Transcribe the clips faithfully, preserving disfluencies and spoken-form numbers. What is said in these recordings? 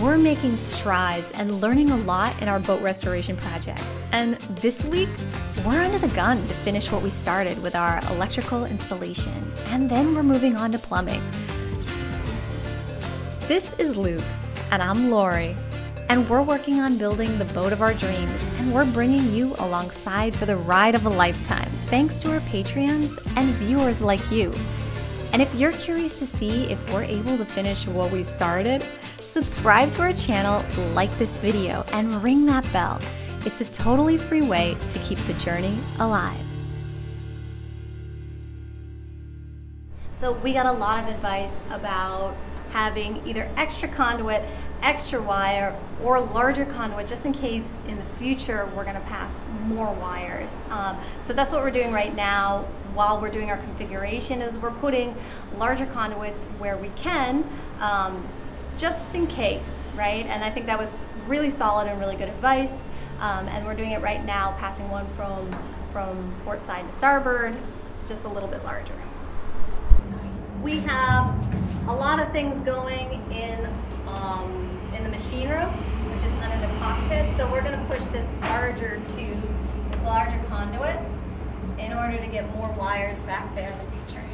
We're making strides and learning a lot in our boat restoration project. And this week, we're under the gun to finish what we started with our electrical installation, and then we're moving on to plumbing. This is Luke, and I'm Lori, and we're working on building the boat of our dreams, and we're bringing you alongside for the ride of a lifetime, thanks to our Patreons and viewers like you. And if you're curious to see if we're able to finish what we started, subscribe to our channel, like this video, and ring that bell. It's a totally free way to keep the journey alive. So we got a lot of advice about having either extra conduit, extra wire, or larger conduit, just in case in the future we're going to pass more wires. Um, so that's what we're doing right now while we're doing our configuration, is we're putting larger conduits where we can, um, just in case, right? And I think that was really solid and really good advice. Um, and we're doing it right now, passing one from, from port side to starboard, just a little bit larger. We have a lot of things going in um, in the machine room, which is under the cockpit. So we're gonna push this larger to larger conduit in order to get more wires back there in the future.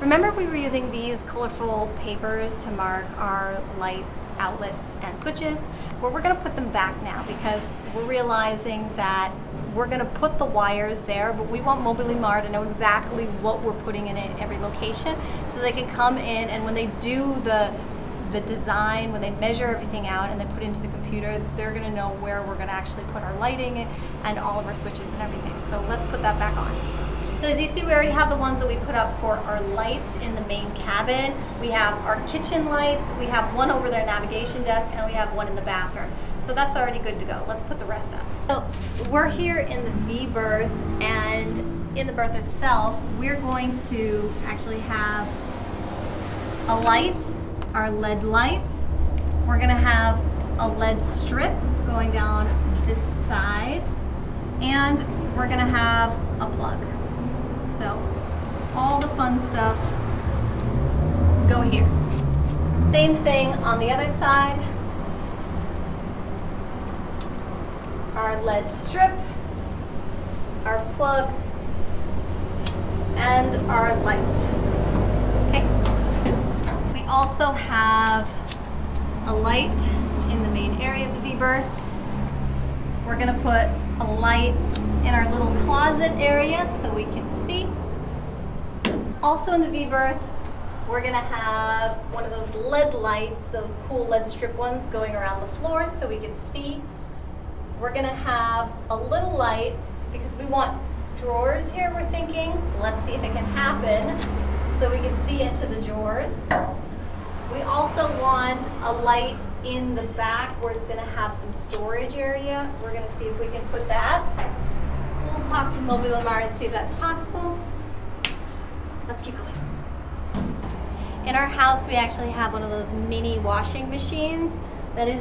Remember, we were using these colorful papers to mark our lights, outlets, and switches. Well, we're going to put them back now because we're realizing that we're going to put the wires there, but we want Mobilimar to know exactly what we're putting in at every location, so they can come in, and when they do the the design, when they measure everything out and they put it into the computer, they're going to know where we're going to actually put our lighting and, and all of our switches and everything. So let's put that back on. So as you see, we already have the ones that we put up for our lights in the main cabin. We have our kitchen lights, we have one over their navigation desk, and we have one in the bathroom. So that's already good to go. Let's put the rest up. So we're here in the V berth, and in the berth itself, we're going to actually have a lights, our L E D lights. We're gonna have a L E D strip going down this side, and we're gonna have a plug. So all the fun stuff go here. Same thing on the other side. Our L E D strip, our plug, and our light. Okay. We also have a light in the main area of the V berth. We're gonna put a light in our little closet area so we can see. Also in the V berth, we're gonna have one of those L E D lights, those cool L E D strip ones going around the floor so we can see. We're gonna have a little light because we want drawers here, we're thinking. Let's see if it can happen so we can see into the drawers. We also want a light in the back where it's gonna have some storage area. We're gonna see if we can put that. We'll talk to Mobilimar and see if that's possible. Let's keep going. In our house, we actually have one of those mini washing machines that is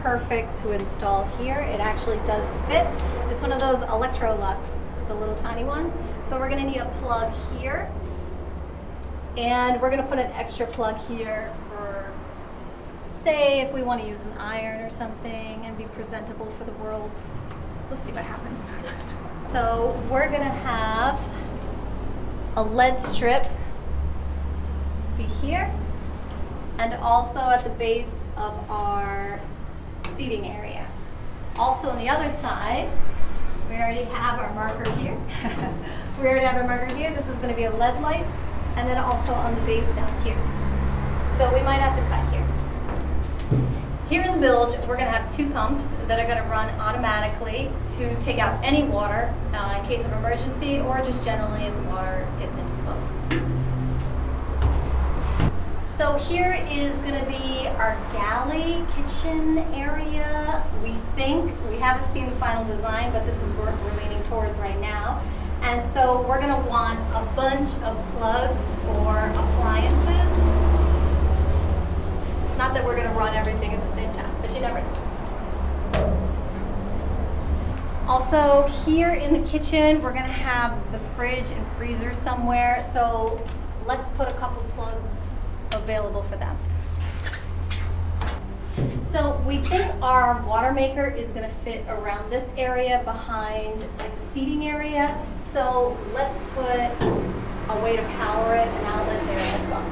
perfect to install here. It actually does fit. It's one of those Electrolux, the little tiny ones. So we're gonna need a plug here, and we're gonna put an extra plug here for, say, if we wanna use an iron or something and be presentable for the world. Let's see what happens. So we're gonna have a L E D strip be here, and also at the base of our seating area. Also on the other side, we already have our marker here. we already have our marker here. This is going to be a L E D light, and then also on the base down here. So we might have to cut here. Here in the bilge, we're going to have two pumps that are going to run automatically to take out any water uh, in case of emergency, or just generally if the water gets into the boat. So here is going to be our galley kitchen area, we think. We haven't seen the final design, but this is work we're leaning towards right now. And so we're going to want a bunch of plugs for appliances. Not that we're going to run everything at the same time, but you never know. Also, here in the kitchen, we're going to have the fridge and freezer somewhere. So let's put a couple plugs available for them. So we think our water maker is going to fit around this area behind like the seating area. So let's put a way to power it, an outlet there as well.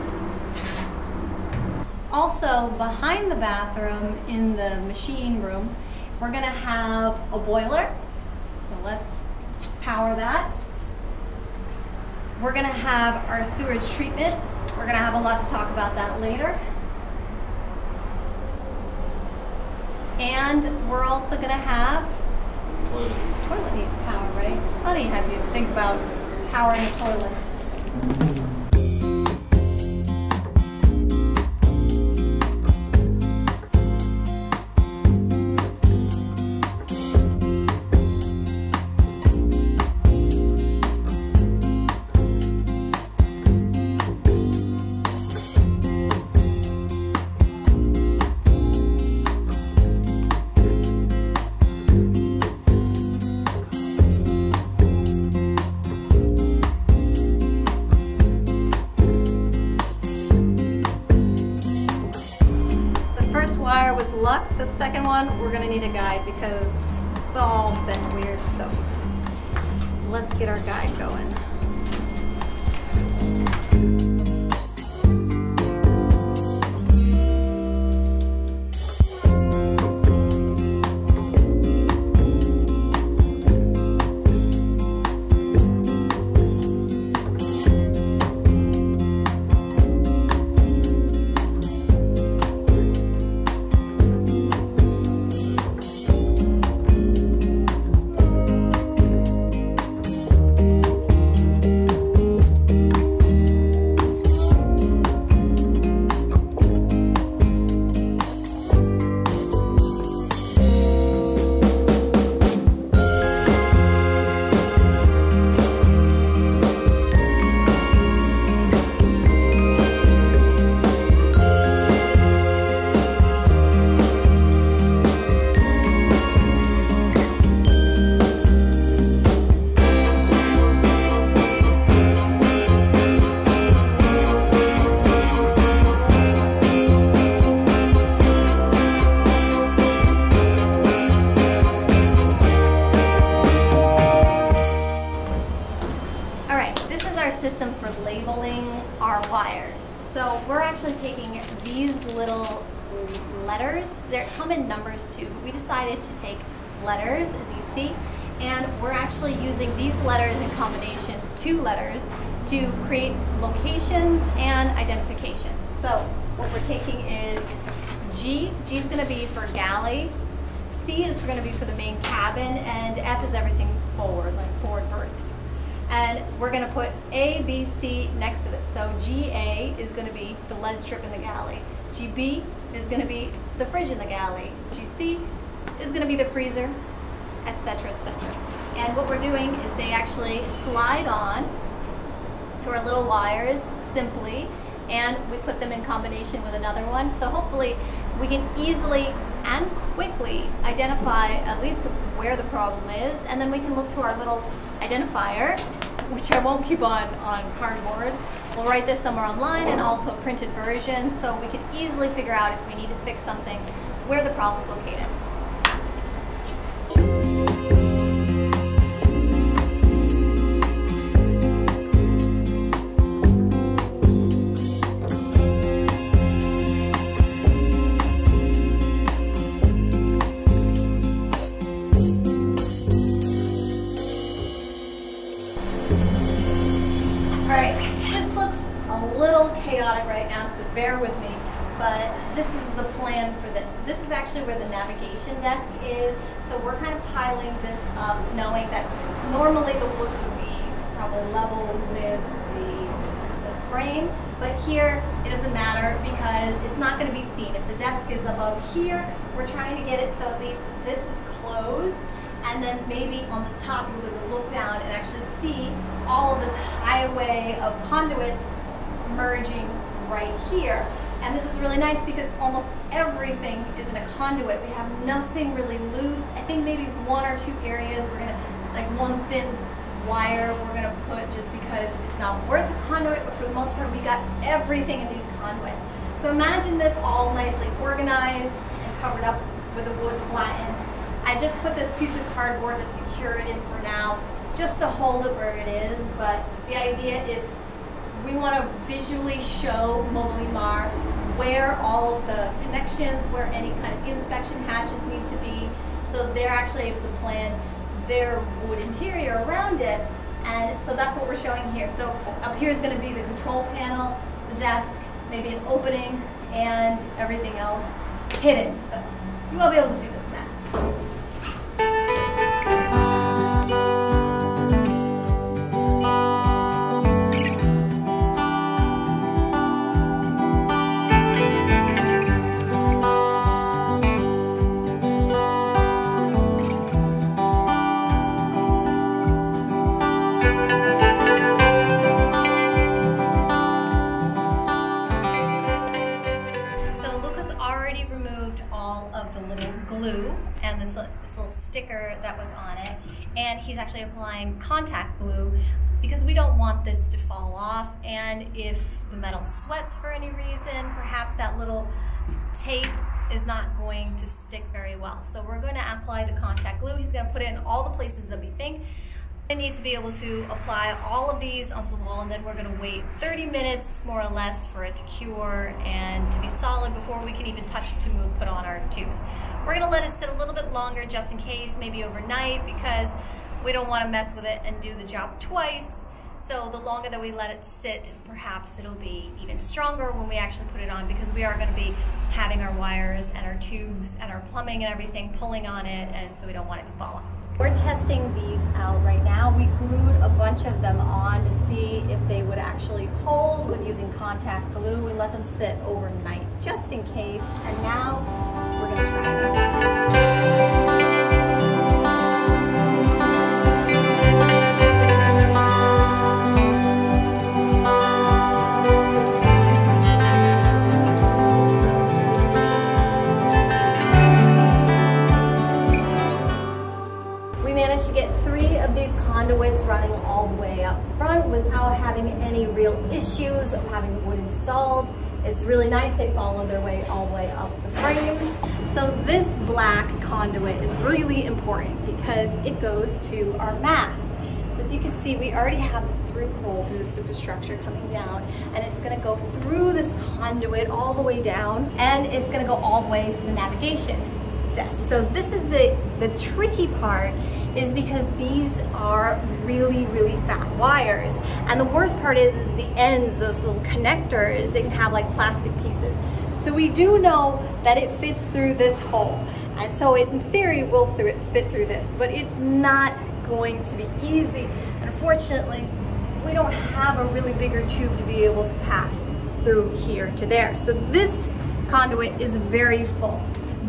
Also behind the bathroom in the machine room, we're going to have a boiler. So let's power that. We're going to have our sewage treatment. We're going to have a lot to talk about that later. And we're also going to have... Toilet. Toilet needs power, right? It's funny how you think about powering a toilet. Was luck. The second one, we're gonna need a guide because it's all been weird, so let's get our guide going. System for labeling our wires. So we're actually taking these little letters. They come in numbers too, but we decided to take letters, as you see, and we're actually using these letters in combination, two letters, to create locations and identifications. So what we're taking is G. G is going to be for galley, C is going to be for the main cabin, and F is everything forward, like forward berth. And we're going to put A, B, C next to this. So G A is going to be the L E D strip in the galley. G B is going to be the fridge in the galley. G C is going to be the freezer, et cetera, et cetera. And what we're doing is they actually slide on to our little wires simply, and we put them in combination with another one. So hopefully we can easily and quickly identify at least where the problem is, and then we can look to our little identifier, which I won't keep on, on cardboard. We'll write this somewhere online and also a printed version, so we can easily figure out if we need to fix something, where the problem is located. Bear with me, but this is the plan for this. This is actually where the navigation desk is, so we're kind of piling this up, knowing that normally the wood would be probably level with the, the frame, but here it doesn't matter because it's not going to be seen. If the desk is above here, we're trying to get it so these, this is closed, and then maybe on the top we would look down and actually see all of this highway of conduits merging right here. And this is really nice because almost everything is in a conduit. We have nothing really loose. I think maybe one or two areas we're gonna, like one thin wire we're gonna put just because it's not worth a conduit, but for the most part we got everything in these conduits. So imagine this all nicely organized and covered up with a wood flattened. I just put this piece of cardboard to secure it in for now, just to hold it where it is, but the idea is we want to visually show Mobilimar where all of the connections, where any kind of inspection hatches need to be, so they're actually able to plan their wood interior around it. And so that's what we're showing here. So up here is going to be the control panel, the desk, maybe an opening, and everything else hidden. So you won't be able to see this mess. And this, this little sticker that was on it, and he's actually applying contact glue because we don't want this to fall off, and if the metal sweats for any reason, perhaps that little tape is not going to stick very well. So we're going to apply the contact glue. He's going to put it in all the places that we think. I need to be able to apply all of these onto the wall, and then we're going to wait thirty minutes more or less for it to cure and to be solid before we can even touch it to move, put on our tubes. We're going to let it sit a little bit longer just in case, maybe overnight, because we don't want to mess with it and do the job twice. So the longer that we let it sit, perhaps it'll be even stronger when we actually put it on, because we are going to be having our wires and our tubes and our plumbing and everything pulling on it, and so we don't want it to fall off. We're testing these out right now. We glued a bunch of them on to see if they would actually hold with using contact glue. We let them sit overnight just in case, and now we're going to try it. Running all the way up front without having any real issues of having the wood installed. It's really nice, they follow their way all the way up the frames. So this black conduit is really important because it goes to our mast. As you can see, we already have this through hole through the superstructure coming down, and it's going to go through this conduit all the way down, and it's going to go all the way to the navigation desk. So this is the, the tricky part, is because these are really, really fat wires. And the worst part is, is the ends, those little connectors, they can have like plastic pieces. So we do know that it fits through this hole. And so it, in theory, will th- fit through this, but it's not going to be easy. Unfortunately, we don't have a really bigger tube to be able to pass through here to there. So this conduit is very full.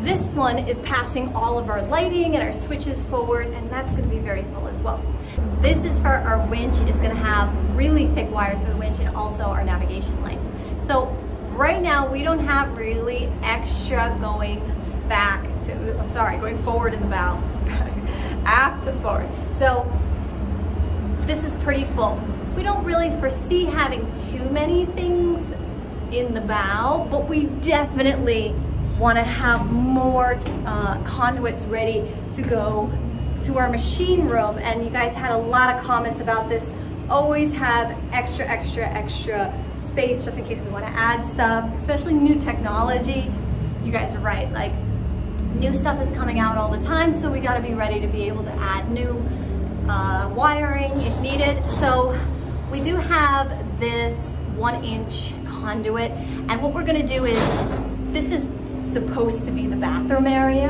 This one is passing all of our lighting and our switches forward, and that's going to be very full as well. This is for our winch. It's going to have really thick wires for the winch and also our navigation lights. So right now we don't have really extra going back to, oh, sorry, going forward in the bow, aft and forward. So this is pretty full. We don't really foresee having too many things in the bow, but we definitely want to have more uh, conduits ready to go to our machine room. And you guys had a lot of comments about this. Always have extra, extra, extra space just in case we want to add stuff, especially new technology. You guys are right, like new stuff is coming out all the time, so we got to be ready to be able to add new uh, wiring if needed. So we do have this one inch conduit, and what we're going to do is, this is supposed to be the bathroom area.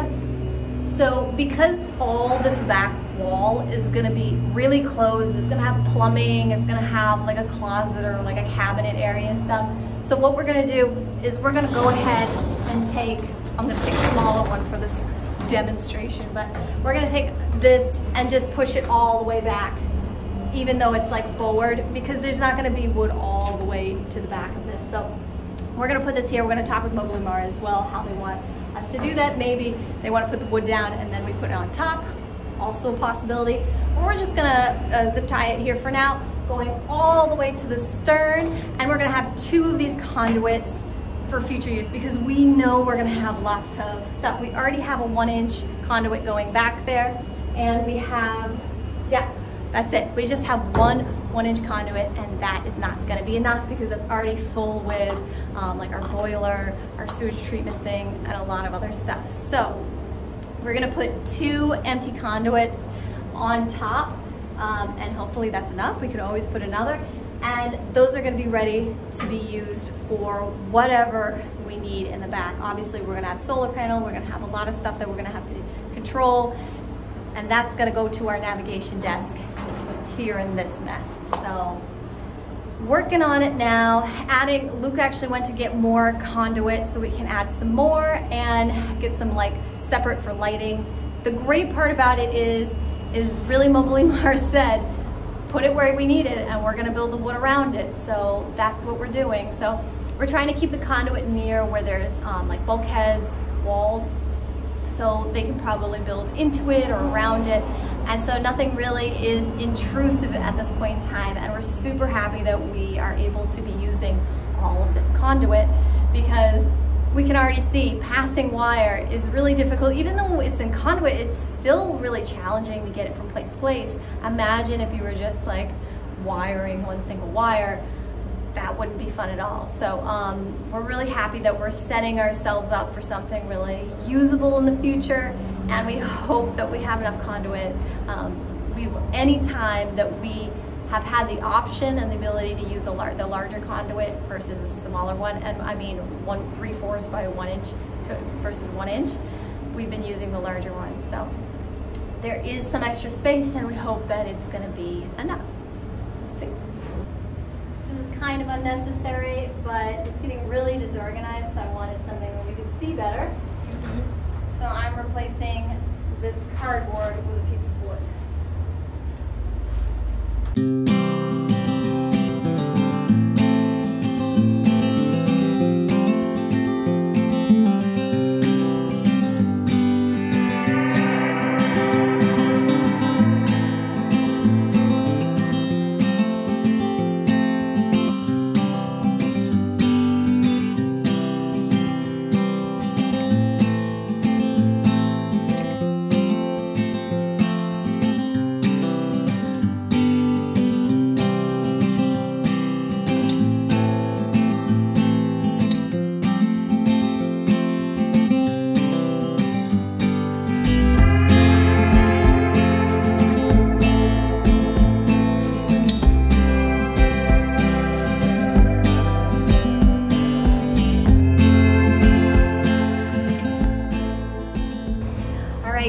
So because all this back wall is going to be really closed, it's going to have plumbing, it's going to have like a closet or like a cabinet area and stuff. So what we're going to do is we're going to go ahead and take, I'm going to take a smaller one for this demonstration, but we're going to take this and just push it all the way back, even though it's like forward, because there's not going to be wood all the way to the back of this. So we're going to put this here. We're going to talk with Mobilimar as well how they want us to do that. Maybe they want to put the wood down and then we put it on top. Also a possibility. Or we're just going to uh, zip tie it here for now, going all the way to the stern. And we're going to have two of these conduits for future use because we know we're going to have lots of stuff. We already have a one inch conduit going back there. And we have, yeah, that's it. We just have one one inch conduit, and that is not going to be enough because that's already full with um, like our boiler, our sewage treatment thing, and a lot of other stuff. So we're going to put two empty conduits on top, um, and hopefully that's enough. We could always put another, and those are going to be ready to be used for whatever we need in the back. Obviously we're going to have solar panel, we're going to have a lot of stuff that we're going to have to control, and that's going to go to our navigation desk here in this mess. So working on it now, adding, Luke actually went to get more conduit so we can add some more and get some like separate for lighting. The great part about it is, is really Mobilimar said, put it where we need it and we're gonna build the wood around it. So that's what we're doing. So we're trying to keep the conduit near where there's um, like bulkheads, walls, so they can probably build into it or around it. And so nothing really is intrusive at this point in time, and we're super happy that we are able to be using all of this conduit because we can already see passing wire is really difficult. Even though it's in conduit, it's still really challenging to get it from place to place. Imagine if you were just like wiring one single wire, that wouldn't be fun at all. So um, we're really happy that we're setting ourselves up for something really usable in the future. And we hope that we have enough conduit. Um, we've, any time that we have had the option and the ability to use a lar the larger conduit versus a smaller one, and I mean one three fourths by one inch to, versus one inch, we've been using the larger one. So there is some extra space, and we hope that it's going to be enough. That's it. This is kind of unnecessary, but it's getting really disorganized, so I wanted something where we could see better. So I'm replacing this cardboard with a piece of wood.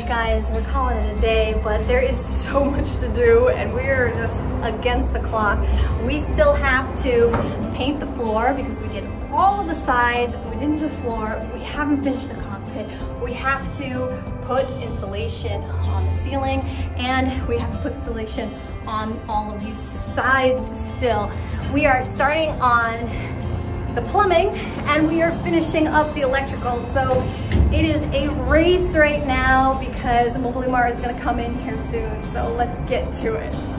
Guys, we're calling it a day, but there is so much to do and we're just against the clock. We still have to paint the floor because we did all of the sides, but we didn't do the floor. We haven't finished the cockpit. We have to put insulation on the ceiling, and we have to put insulation on all of these sides still. We are starting on the plumbing and we are finishing up the electrical. So it is a race right now because Mobilimar is gonna come in here soon. So let's get to it.